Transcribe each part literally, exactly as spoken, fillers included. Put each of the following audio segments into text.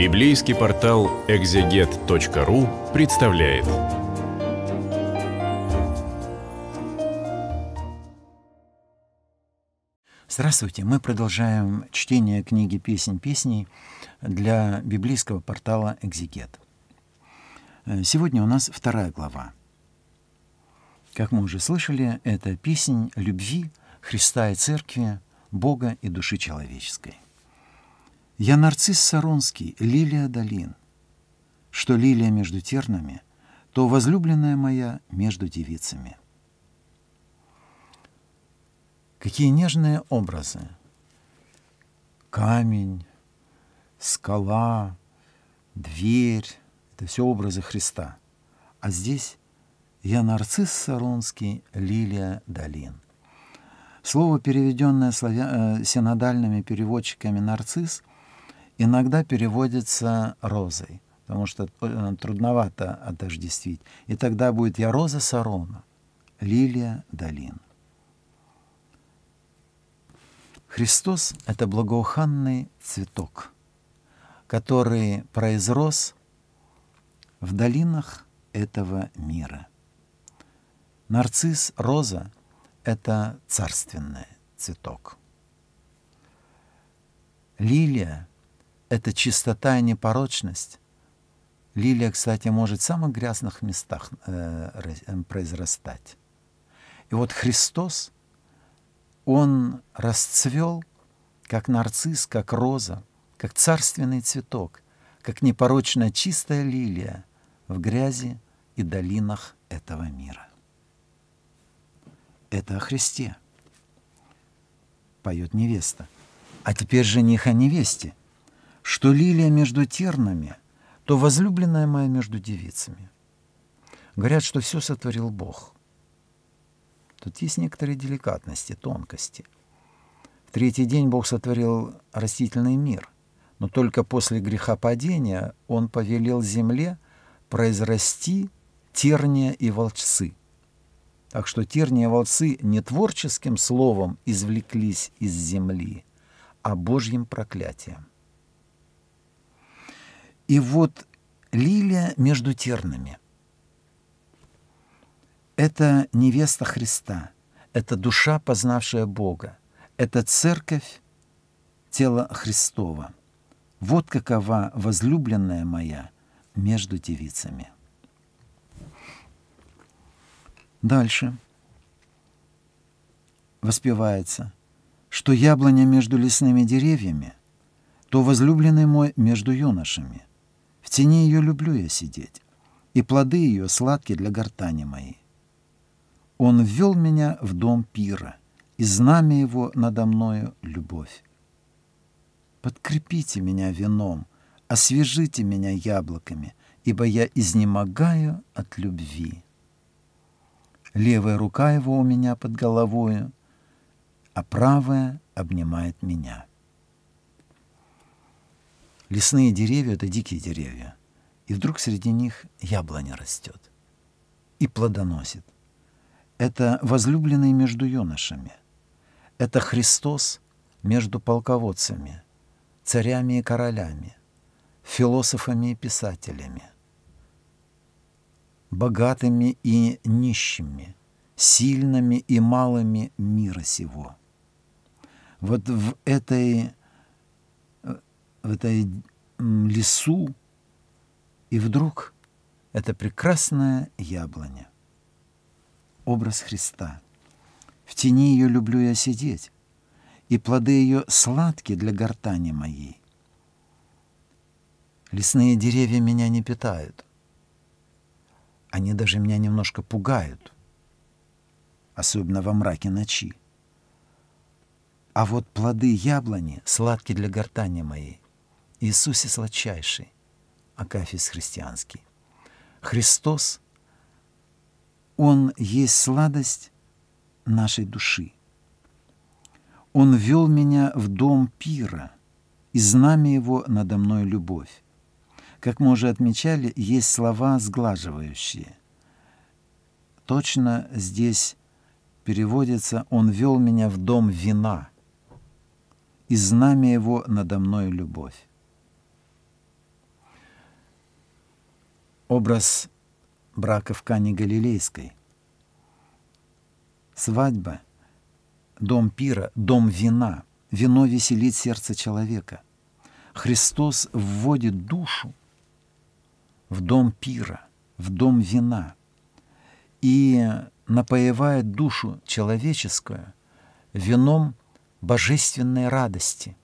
Библейский портал экзегет точка ру представляет. Здравствуйте! Мы продолжаем чтение книги «Песнь Песней» для библейского портала «Экзегет». Сегодня у нас вторая глава. Как мы уже слышали, это песнь любви Христа и Церкви, Бога и души человеческой. «Я нарцисс саронский, лилия долин. Что лилия между тернами, то возлюбленная моя между девицами». Какие нежные образы! Камень, скала, дверь — это все образы Христа. А здесь «Я нарцисс саронский, лилия долин». Слово, переведенное славя... синодальными переводчиками «нарцисс», иногда переводится «розой», потому что трудновато отождествить. И тогда будет «Я роза сарона, лилия долин». Христос — это благоуханный цветок, который произрос в долинах этого мира. Нарцисс, роза — это царственный цветок. Лилия — это чистота и непорочность. Лилия, кстати, может в самых грязных местах э, произрастать. И вот Христос, Он расцвел, как нарцисс, как роза, как царственный цветок, как непорочно чистая лилия в грязи и долинах этого мира. Это о Христе поет невеста. А теперь жених о невесте. Что лилия между тернами, то возлюбленная моя между девицами. Говорят, что все сотворил Бог. Тут есть некоторые деликатности, тонкости. В третий день Бог сотворил растительный мир, но только после грехопадения Он повелел земле произрасти терния и волчцы. Так что терния и волчцы не творческим словом извлеклись из земли, а Божьим проклятием. И вот лилия между тернами. Это невеста Христа, это душа, познавшая Бога, это церковь, тело Христова. Вот какова возлюбленная моя между девицами. Дальше воспевается, что яблоня между лесными деревьями, то возлюбленный мой между юношами. В тени ее люблю я сидеть, и плоды ее сладкие для гортани моей. Он ввел меня в дом пира, и знамя его надо мною — любовь. Подкрепите меня вином, освежите меня яблоками, ибо я изнемогаю от любви. Левая рука его у меня под головою, а правая обнимает меня. Лесные деревья — это дикие деревья, и вдруг среди них яблоня растет и плодоносит. Это возлюбленный между юношами. Это Христос между полководцами, царями и королями, философами и писателями, богатыми и нищими, сильными и малыми мира сего. Вот в этой, в этой лесу и вдруг это прекрасная яблоня. Образ Христа. В тени ее люблю я сидеть, и плоды ее сладки для гортани моей. Лесные деревья меня не питают. Они даже меня немножко пугают, особенно во мраке ночи. А вот плоды яблони сладки для гортани моей. Иисусе сладчайший, акафист христианский. Христос, Он есть сладость нашей души. Он вел меня в дом пира, и знамя его надо мной любовь. Как мы уже отмечали, есть слова сглаживающие. Точно здесь переводится «Он вел меня в дом вина, и знамя его надо мной любовь». Образ брака в Кане Галилейской. Свадьба, дом пира, дом вина. Вино веселит сердце человека. Христос вводит душу в дом пира, в дом вина и напоевает душу человеческую вином божественной радости.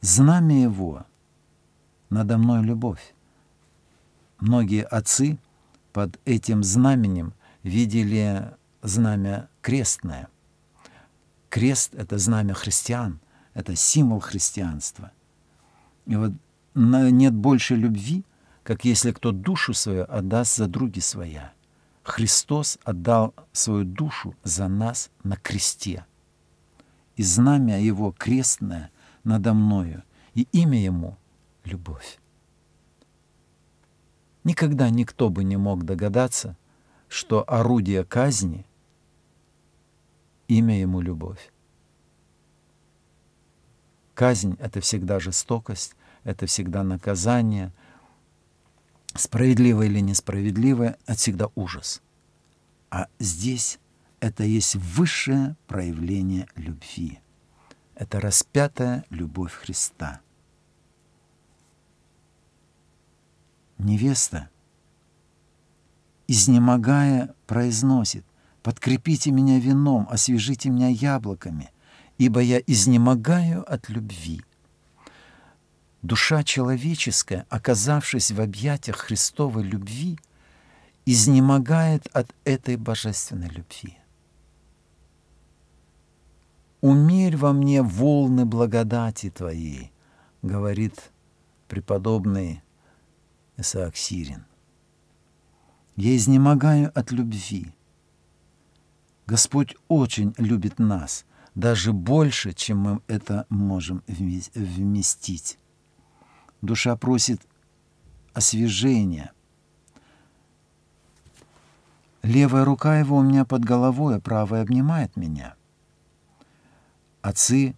Знамя его надо мной любовь. Многие отцы под этим знаменем видели знамя крестное. Крест — это знамя христиан, это символ христианства. И вот нет больше любви, как если кто душу свою отдаст за други своя. Христос отдал свою душу за нас на кресте. И знамя его крестное надо мною, и имя ему — любовь. Никогда никто бы не мог догадаться, что орудие казни — имя ему — любовь. Казнь — это всегда жестокость, это всегда наказание. Справедливое или несправедливое — это всегда ужас. А здесь это есть высшее проявление любви. Это распятая любовь Христа. Невеста, изнемогая, произносит: «Подкрепите меня вином, освежите меня яблоками, ибо я изнемогаю от любви». Душа человеческая, оказавшись в объятиях Христовой любви, изнемогает от этой божественной любви. «Умерь во мне волны благодати Твоей», — говорит преподобный Саакасирин. «Я изнемогаю от любви». Господь очень любит нас, даже больше, чем мы это можем вместить. Душа просит освежения. Левая рука его у меня под головой, а правая обнимает меня. Отцы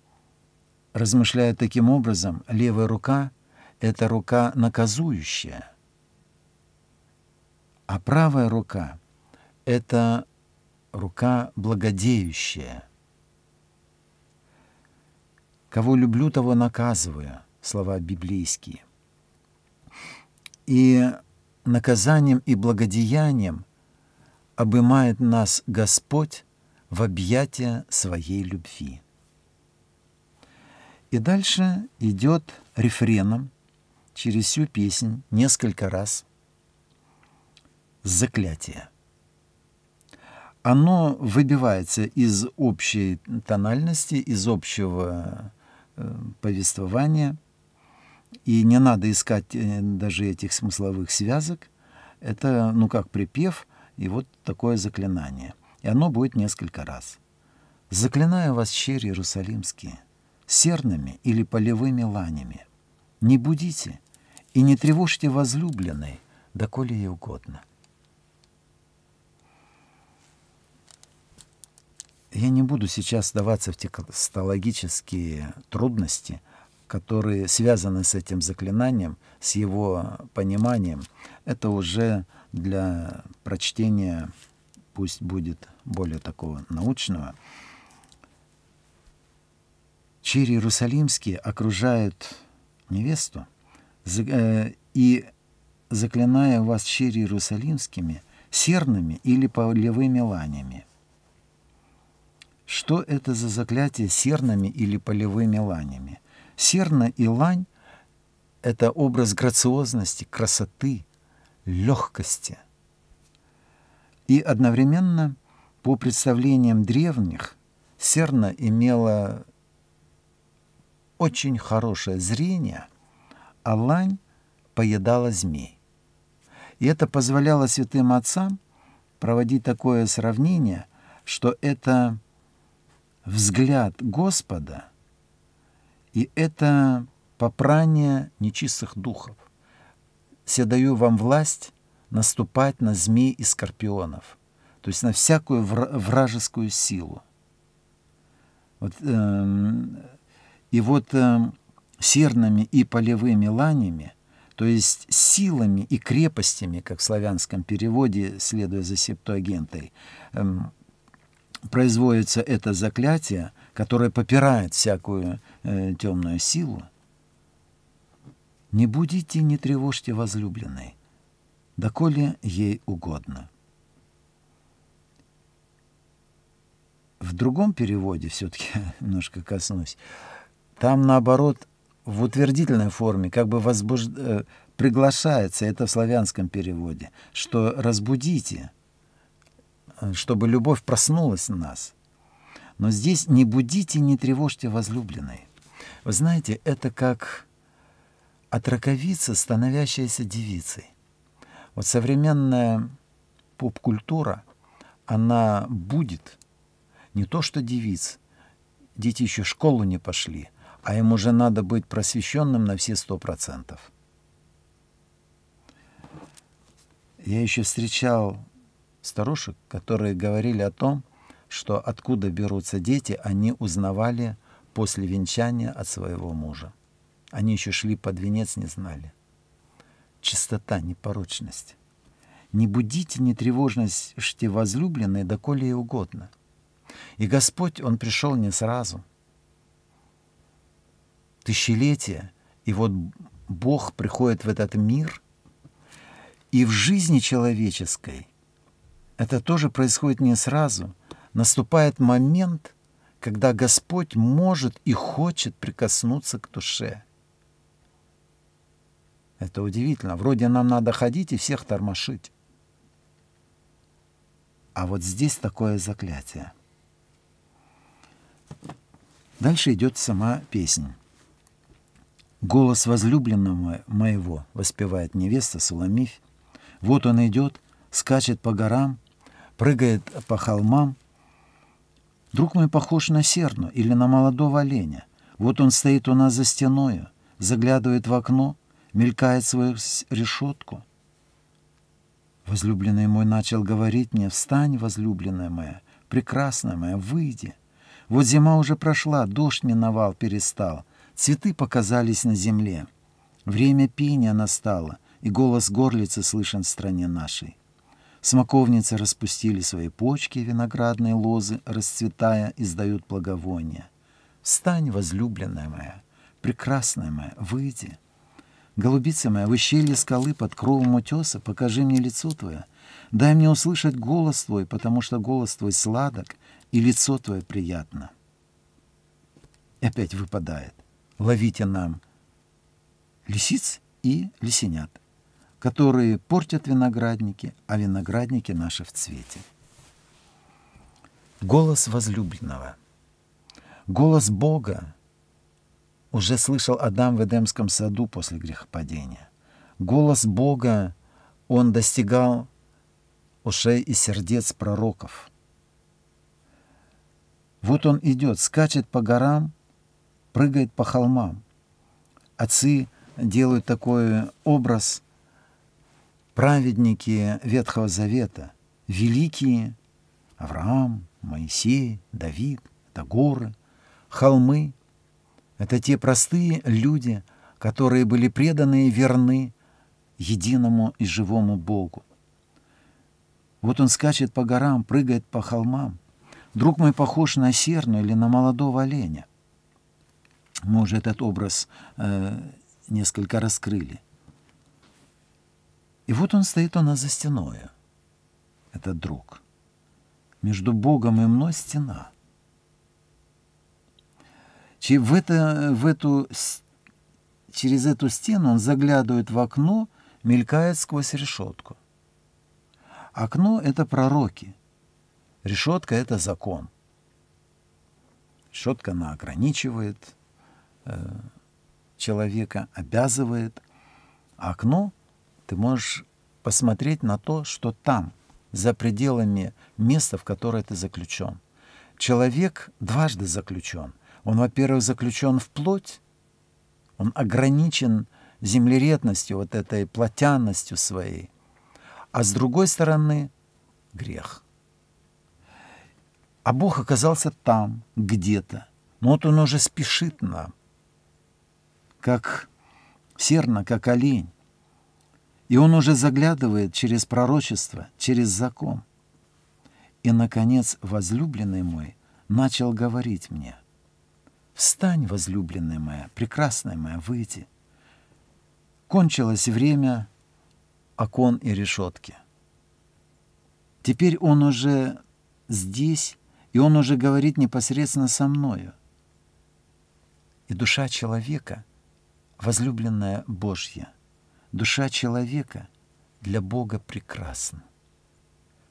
размышляют таким образом: левая рука — это рука наказующая, а правая рука — это рука благодеющая. «Кого люблю, того наказываю», слова библейские. И наказанием и благодеянием обымает нас Господь в объятия своей любви. И дальше идет рефреном через всю песнь несколько раз заклятие. Оно выбивается из общей тональности, из общего повествования. И не надо искать даже этих смысловых связок. Это, ну, как припев, и вот такое заклинание. И оно будет несколько раз. «Заклинаю вас, щери иерусалимские, серными или полевыми ланями, не будите и не тревожьте возлюбленной, доколе ей угодно». Я не буду сейчас вдаваться в текстологические трудности, которые связаны с этим заклинанием, с его пониманием. Это уже для прочтения, пусть будет более такого научного. Чири иерусалимские окружают невесту, и заклиная вас чири иерусалимскими, серными или полевыми ланями. Что это за заклятие серными или полевыми ланями? Серна и лань — это образ грациозности, красоты, легкости. И одновременно, по представлениям древних, серна имела очень хорошее зрение, а лань поедала змей. И это позволяло святым отцам проводить такое сравнение, что это взгляд Господа, и это попрание нечистых духов. «Се даю вам власть наступать на змей и скорпионов», то есть на всякую вражескую силу. Вот, э, и вот э, серными и полевыми ланями, то есть силами и крепостями, как в славянском переводе, следуя за септуагентой, производится это заклятие, которое попирает всякую э, темную силу. «Не будите, не тревожьте возлюбленной, доколе ей угодно». В другом переводе, все-таки немножко коснусь, там, наоборот, в утвердительной форме как бы возбуж... приглашается, это в славянском переводе, что «разбудите», чтобы любовь проснулась в нас. Но здесь «не будите, не тревожьте возлюбленной». Вы знаете, это как отраковица, становящаяся девицей. Вот современная поп-культура, она будет не то что девиц, дети еще в школу не пошли, а им уже надо быть просвещенным на все сто процентов. Я еще встречал старушек, которые говорили о том, что откуда берутся дети, они узнавали после венчания от своего мужа. Они еще шли под венец, не знали. Чистота, непорочность. «Не будите, не тревожьте возлюбленной, доколе ей угодно». И Господь, Он пришел не сразу. Тысячелетия. И вот Бог приходит в этот мир. И в жизни человеческой это тоже происходит не сразу. Наступает момент, когда Господь может и хочет прикоснуться к душе. Это удивительно. Вроде нам надо ходить и всех тормошить. А вот здесь такое заклятие. Дальше идет сама песня. «Голос возлюбленного моего», — воспевает невеста Суламифь. «Вот он идет, скачет по горам, прыгает по холмам. Друг мой похож на серну или на молодого оленя. Вот он стоит у нас за стеною, заглядывает в окно, мелькает свою решетку. Возлюбленный мой начал говорить мне: встань, возлюбленная моя, прекрасная моя, выйди. Вот зима уже прошла, дождь миновал, перестал, цветы показались на земле. Время пения настало, и голос горлицы слышен в стране нашей. Смоковницы распустили свои почки, виноградные лозы, расцветая, издают благовония. Встань, возлюбленная моя, прекрасная моя, выйди. Голубица моя, в ущелье скалы под кровом утеса, покажи мне лицо твое. Дай мне услышать голос твой, потому что голос твой сладок, и лицо твое приятно». И опять выпадает: ловите нам лисиц и лисенят, которые портят виноградники, а виноградники наши в цвете. Голос возлюбленного, голос Бога уже слышал Адам в Эдемском саду после грехопадения. Голос Бога он достигал ушей и сердец пророков. Вот он идет, скачет по горам, прыгает по холмам. Отцы делают такой образ: праведники Ветхого Завета, великие Авраам, Моисей, Давид, это горы, холмы. Это те простые люди, которые были преданы и верны единому и живому Богу. Вот он скачет по горам, прыгает по холмам. Друг мой похож на серну или на молодого оленя. Мы уже этот образ э, несколько раскрыли. И вот он стоит у нас за стеною, этот друг. Между Богом и мной стена. В это, в эту, через эту стену он заглядывает в окно, мелькает сквозь решетку. Окно — это пророки. Решетка — это закон. Решетка, она ограничивает э, человека, обязывает. А окно ты можешь посмотреть на то, что там, за пределами места, в которое ты заключен. Человек дважды заключен. Он, во-первых, заключен в плоть, он ограничен землеретностью, вот этой плотянностью своей. А с другой стороны — грех. А Бог оказался там, где-то. Но вот Он уже спешит нам, как серна, как олень. И он уже заглядывает через пророчество, через закон. И, наконец, возлюбленный мой начал говорить мне: «Встань, возлюбленная моя, прекрасная моя, выйди». Кончилось время окон и решетки. Теперь он уже здесь, и он уже говорит непосредственно со мною. И душа человека, возлюбленная Божья, душа человека для Бога прекрасна.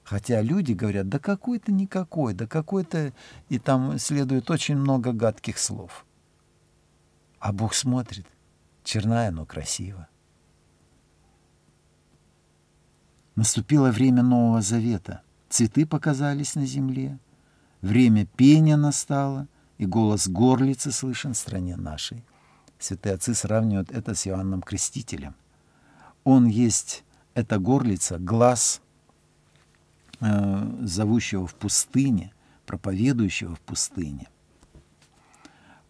Хотя люди говорят: да какой-то никакой, да какой-то, и там следует очень много гадких слов. А Бог смотрит: черная, но красиво. Наступило время Нового Завета. Цветы показались на земле. Время пения настало, и голос горлицы слышен в стране нашей. Святые отцы сравнивают это с Иоанном Крестителем. Он есть, эта горлица, глаз зовущего в пустыне, проповедующего в пустыне.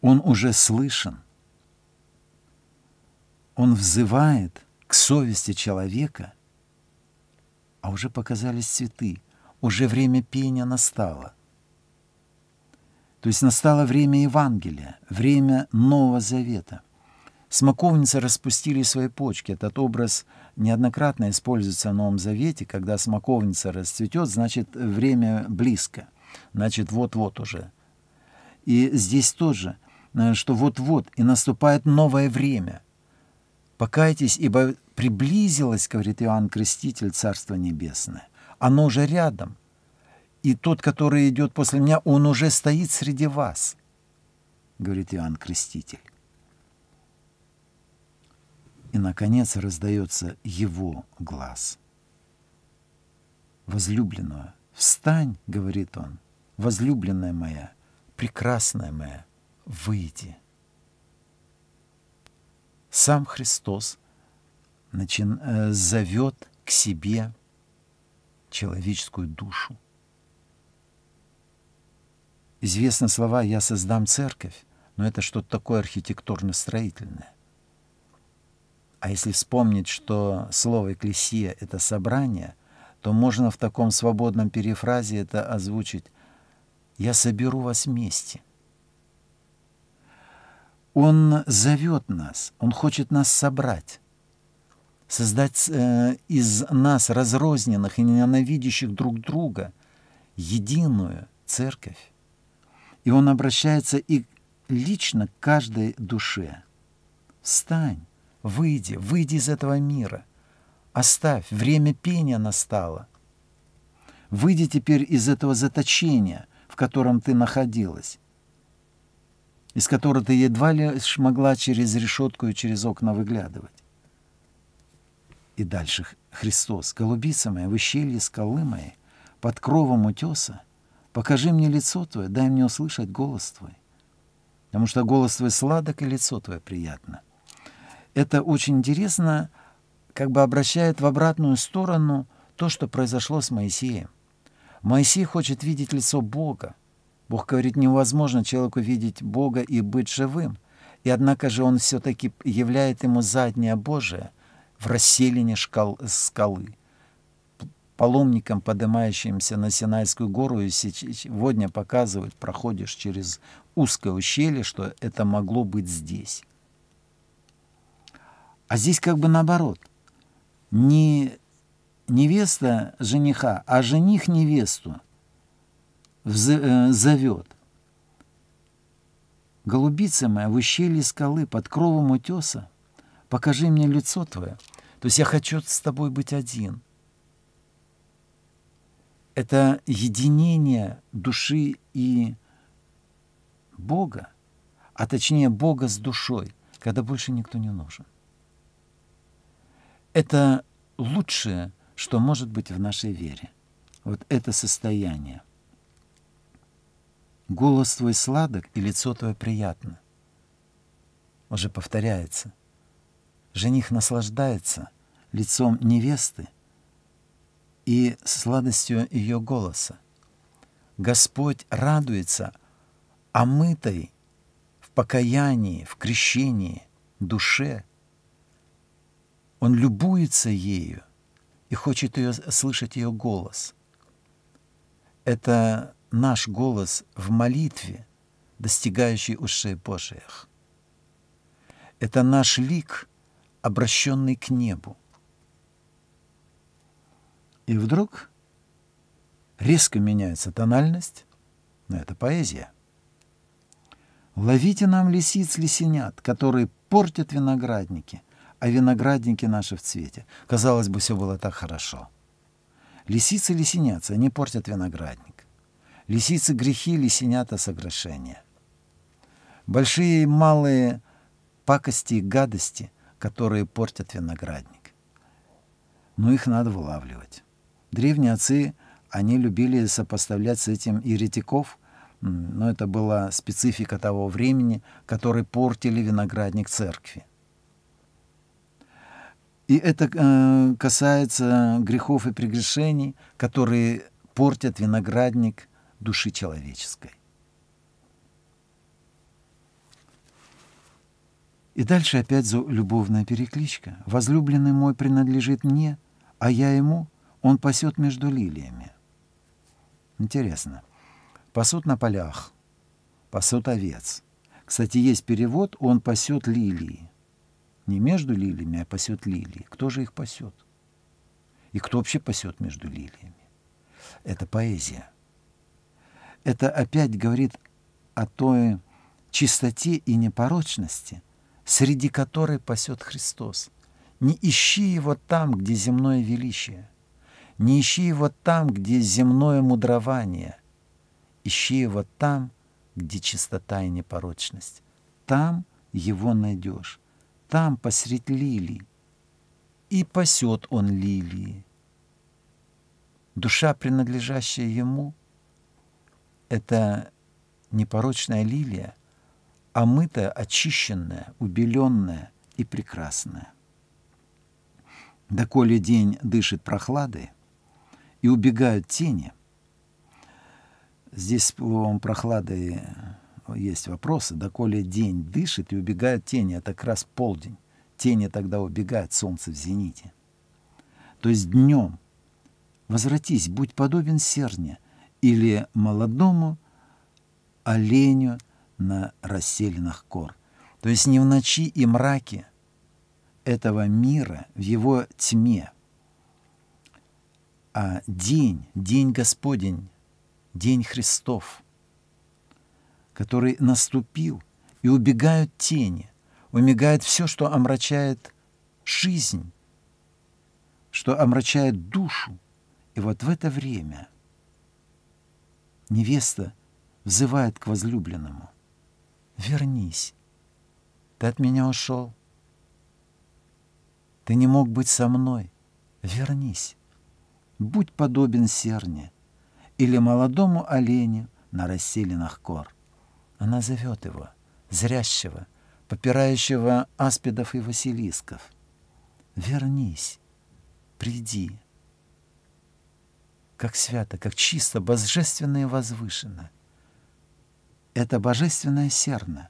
Он уже слышен. Он взывает к совести человека, а уже показались цветы, уже время пения настало. То есть настало время Евангелия, время Нового Завета. Смоковницы распустили свои почки. Этот образ неоднократно используется в Новом Завете. Когда смоковница расцветет, значит, время близко. Значит, вот-вот уже. И здесь тоже, что вот-вот, и наступает новое время. «Покайтесь, ибо приблизилось, — говорит Иоанн Креститель, — Царство Небесное. Оно уже рядом. И тот, который идет после меня, он уже стоит среди вас», — говорит Иоанн Креститель. И, наконец, раздается его глаз. «Возлюбленную, встань, — говорит он, — возлюбленная моя, прекрасная моя, выйди». Сам Христос начин, э, зовет к себе человеческую душу. Известны слова «я создам церковь», но это что-то такое архитектурно-строительное. А если вспомнить, что слово «экклесия» — это собрание, то можно в таком свободном перефразе это озвучить: «Я соберу вас вместе». Он зовет нас, он хочет нас собрать, создать э, из нас, разрозненных и ненавидящих друг друга, единую церковь. И он обращается и лично к каждой душе. «Встань! Выйди, выйди из этого мира. Оставь, время пения настало. Выйди теперь из этого заточения, в котором ты находилась, из которого ты едва ли могла через решетку и через окна выглядывать». И дальше Христос: «Голубица моя, в ущелье скалы моей, под кровом утеса, покажи мне лицо твое, дай мне услышать голос твой, потому что голос твой сладок и лицо твое приятно». Это очень интересно, как бы обращает в обратную сторону то, что произошло с Моисеем. Моисей хочет видеть лицо Бога. Бог говорит: невозможно человеку видеть Бога и быть живым. И однако же он все-таки являет ему заднее Божие в расселине скалы, паломникам, поднимающимся на Синайскую гору, и сегодня показывают: проходишь через узкое ущелье, что это могло быть здесь. А здесь как бы наоборот. Не невеста жениха, а жених невесту зовет. «Голубица моя, в ущелье скалы, под кровом утеса, покажи мне лицо твое». То есть я хочу с тобой быть один. Это единение души и Бога, а точнее Бога с душой, когда больше никто не нужен. Это лучшее, что может быть в нашей вере. Вот это состояние. «Голос твой сладок, и лицо твое приятно». Уже повторяется. Жених наслаждается лицом невесты и сладостью ее голоса. Господь радуется омытой в покаянии, в крещении душе, Он любуется ею и хочет ее, слышать ее голос. Это наш голос в молитве, достигающий ушей Божиих. Это наш лик, обращенный к небу. И вдруг резко меняется тональность, но это поэзия. «Ловите нам лисиц-лисенят, которые портят виноградники, а виноградники наши в цвете». Казалось бы, все было так хорошо. Лисицы-лисенятся, они портят виноградник. Лисицы грехи, лисенята согрешения. Большие и малые пакости и гадости, которые портят виноградник. Но их надо вылавливать. Древние отцы, они любили сопоставлять с этим еретиков, но это была специфика того времени, которые портили виноградник церкви. И это э, касается грехов и прегрешений, которые портят виноградник души человеческой. И дальше опять любовная перекличка. «Возлюбленный мой принадлежит мне, а я ему, он пасет между лилиями». Интересно. Пасут на полях, пасут овец. Кстати, есть перевод «он пасет лилии». Не между лилиями, а пасет лилии. Кто же их пасет? И кто вообще пасет между лилиями? Это поэзия. Это опять говорит о той чистоте и непорочности, среди которой пасет Христос. Не ищи его там, где земное величие. Не ищи его там, где земное мудрование. Ищи его там, где чистота и непорочность. Там его найдешь. Там посредь лилий. И пасет он лилии. Душа, принадлежащая ему, это непорочная лилия, омытая, очищенная, убеленная и прекрасная. Доколе день дышит прохладой и убегают тени. Здесь с словом прохлады есть вопросы. Доколе день дышит и убегают тени, это как раз полдень. Тени тогда убегают, солнце в зените. То есть днем возвратись, будь подобен серне или молодому оленю на расселинах гор. То есть не в ночи и мраке этого мира, в его тьме, а день, день Господень, день Христов, который наступил, и убегают тени, убегает все, что омрачает жизнь, что омрачает душу. И вот в это время невеста взывает к возлюбленному: «Вернись, ты от меня ушел, ты не мог быть со мной, вернись, будь подобен серне или молодому оленю на расселинах гор». Она зовет его, зрящего, попирающего аспидов и василисков. «Вернись, приди». Как свято, как чисто, божественно и возвышенно. Это божественное серна,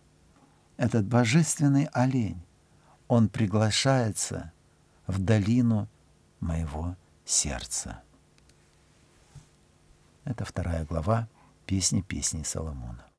этот божественный олень, он приглашается в долину моего сердца. Это вторая глава «Песни Песней Соломона».